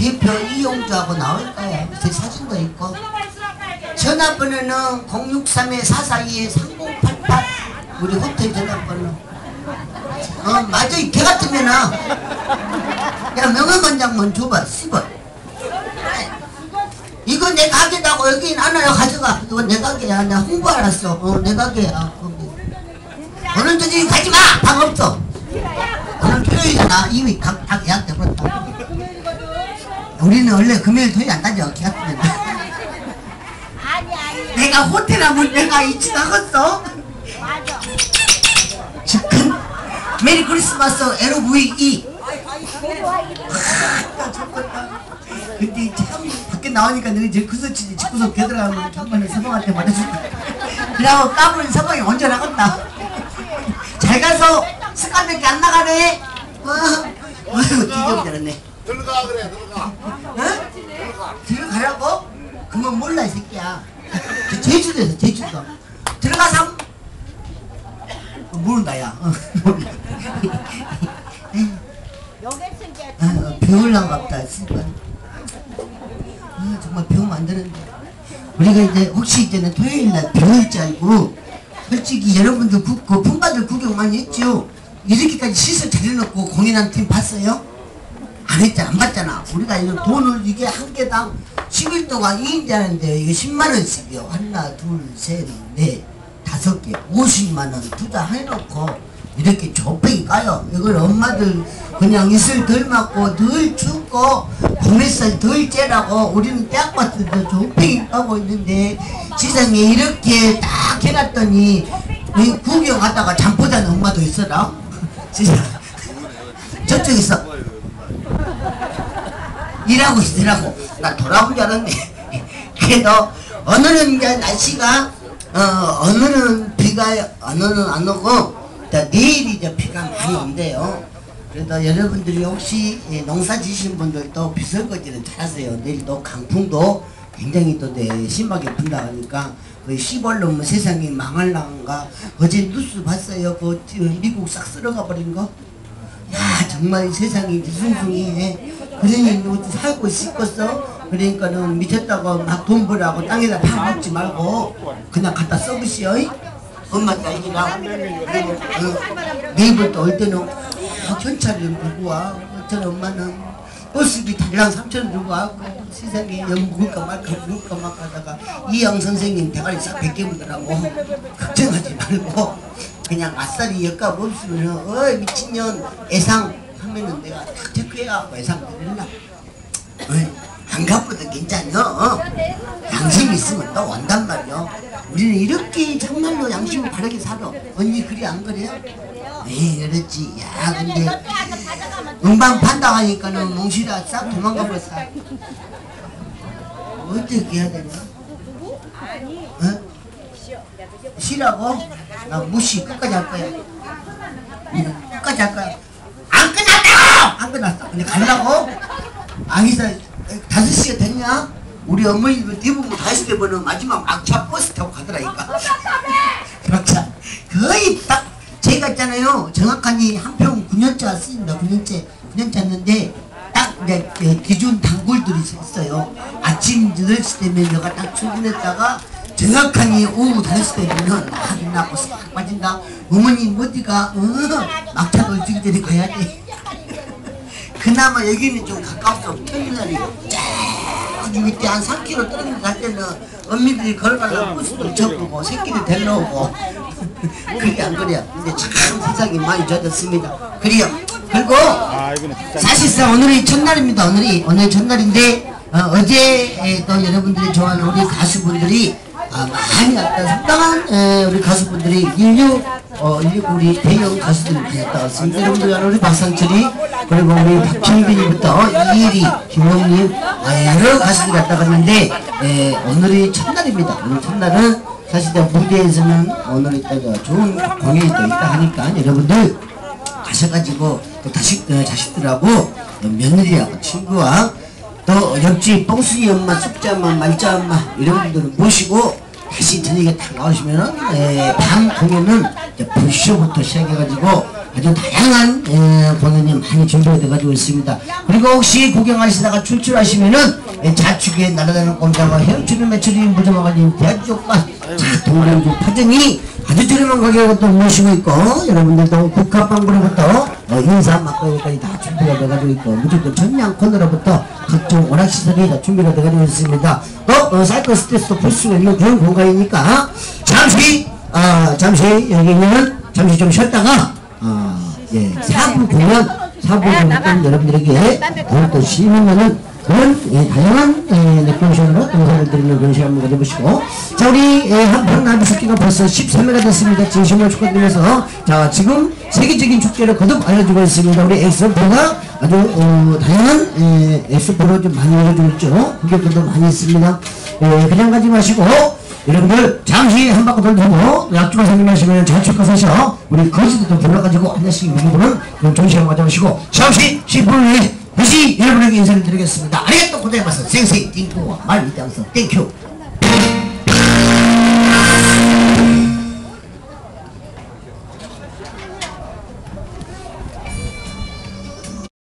대표 이용주하고 나올 거야. 제 사진도 있고. 전화번호는 063-442-3088 우리 호텔 전화번호. 맞아. 이 개 같으면은 야 명예관장만 줘봐. 씨발. 이거 내 가게다고 여기 나눠요. 가져가. 이거 내 가게야. 나 홍보 알았어. 내 가게야. 오늘 저녁에 가지마. 방 없어. 오늘 토요일에 나 이미 다 계약돼 버렸다. 우리는 원래 금요일 토요일 안 가죠. 계약되면. 내가 호텔 하면 내가 이치 나갔어? 맞아. 지금 메리 크리스마스 LVE. 근데 참 밖에 나오니까 너희 제일 구석치지. 집구석 되더라고. 정말 서방한테 말해줄게. 그러고 까불은 서방이 언제 나갔다. 잘 가서 습관밖에 안 나가네. 어휴 뒤져 잘했네. 들어가 그래 들어가. 응? 들어가라고? 그건 몰라 이 새끼야. 제주도에서 제주도 들어가서 모른다 야. 몰라. 배울랑 같다 진짜. 정말 배우면 안 되는데 우리가 이제 혹시 이제는 토요일날 배울 줄 알고 솔직히 여러분들 그 품바들 구경 많이 했죠. 이렇게까지 시설 차려놓고 공연한 팀 봤어요? 안 했잖아. 안 봤잖아. 우리가 이런 돈을 이게 한 개당 10일 동안 2인자 하는데 이게 10만원씩이요. 하나 둘 셋 넷 다섯 개 50만원 투자 해놓고 이렇게 조폐기 까요. 이걸 엄마들 그냥 이슬 덜 맞고 덜 죽고 구매살 덜 째라고 우리는 대학밭에서 조폐기 까고 있는데 세상에 이렇게 딱 해놨더니 구경하다가 잠보자는 엄마도 있어라. 세상에 저쪽에서 일하고 있더라고. 나 돌아온 줄 알았네. 그래도 오늘은 이제 날씨가 오늘은 비가 오늘은 안 오고 내일이 이제 비가 많이 온대요. 그래도 여러분들이 혹시 농사 지신 분들도 비설거지는 잘하세요. 내일 또 강풍도 굉장히 또 심하게 분다 하니까 거의 시벌놈은 세상이 망할랑가. 어제 뉴스 봤어요. 그 미국 싹 쓸어가 버린 거. 야 정말 세상이 무슨숭이해. 그러니 어디 살고 싶었어? 그러니까는 미쳤다고 막 돈 벌라고 땅에다 다 먹지 말고 그냥 갖다 써보시오. 엄마 딸기랑 네이버도 올 때는 현찰을 들고 와. 전 엄마는 버스비 달랑 3,000원 들고 와고 세상에 영국가 말까 누굴까 말까 하다가 이양 선생님 대가리 싹 벗겨보더라고. 걱정하지 말고 그냥 아싸리 역값 없으면 어이 미친년 애상 하면은 내가 딱 체크해갖고 예상 드릴라. 안 갚아도 괜찮아. 양심이 있으면 또 온단 말이야. 우리는 이렇게 정말로 양심을 바르게 살아. 언니 그리 안 그래요? 네 그렇지. 야 근데 음반 판다 하니까는 몽실아 싹 도망가 버렸어. 어떻게 해야 되냐? 어? 쉬라고? 나 무시 끝까지 할 거야. 끝까지 할 거야. 안 끝났다! 안 끝났어. 근데 가려고? 아기사 5시가 됐냐? 우리 어머니도 대부분 5시에 보는 마지막 막차 버스 타고 가더라니까. 막차. 거의 딱, 제가 있잖아요. 정확하니 한 평 9년째 쓰입니다. 9년째 했는데, 딱 이제 기준 단골들이 있어요. 아침 8시 되면 여가 딱 출근했다가, 정확하니 오후 5시 되면은 다 빛나고 싹 빠진다. 어머님 어디가 막차 돌지기 전에 가야 돼. 그나마 여기는 좀 가까워서 터미널이 쫙 밑에 한 3km 떨어져 갈 때는 언니들이 걸어가려고 버스도 쳐보고 새끼들 데려오고 그게 안 그래요. 근데 참 세상이 많이 좋아졌습니다. 그래요. 그리고 사실상 오늘이 첫날입니다. 오늘 첫날인데 어제 또 여러분들이 좋아하는 우리 가수분들이 많이 왔다. 상당한 우리 가수분들이 인류 우리 대형 가수들이 왔다. 여러분들 우리 박상철이 그리고 우리 박준빈이부터 이혜리, 김홍님 여러 가수들이 왔다 갔는데 오늘이 첫날입니다. 오늘 첫날은 사실 무대에서는 오늘 이따가 좋은 공연이 또 있다 하니까 여러분들 가셔가지고 또 자식들하고 며느리하고 친구와 또 옆집 뽕순이 엄마, 숙제 엄마, 말자 엄마 이런 분들은 모시고 다시 저녁에 다 나오시면은 밤 공연은 이제 불쇼부터 시작해가지고 아주 다양한 공연이 많이 준비되어가지고 있습니다. 그리고 혹시 구경하시다가 출출하시면은 자축의 날아다니는 꼼장어, 헤엄치는 메추리, 무좀어가님, 대학교과 동양주 파전이 아주 저렴한 가격으로 또 모시고 있고, 여러분들도 국화빵구로부터 인사 막걸리까지 다 준비가 돼가지고 있고, 무조건 전량 코너로부터 각종 오락시설이 다 준비가 돼가지고 있습니다. 또 사이클 스트레스도 볼 수가 있는 그런 공간이니까 잠시 여기는 잠시 좀 쉬었다가 예, 4부 공연, 4부 공연 여러분들에게 오늘 또 시민하는 그런 다양한 내평션으로 동사를 드리는 그런 시간 한번 가져보시고, 자 우리 한판 나비 축제가 벌써 13회가 됐습니다. 진심으로 축하드리면서, 자 지금 세계적인 축제를 거듭 알려주고 있습니다. 우리 엑스포가 아주 다양한 엑스포로 좀 많이 알려주고 있죠. 고객들도 많이 있습니다. 그냥 가지 마시고 여러분들 잠시 한 바퀴 돌리고 약주가 생기시면 좌측과 사셔 우리 거지들도 불러가지고 하나씩 미국은 좀 정시간 가져오시고 잠시 10분 후에 다시 여러분에게 인사를 드리겠습니다. 아리가또 고생하셨습니다. 생생 띵고 말미땅서 땡큐.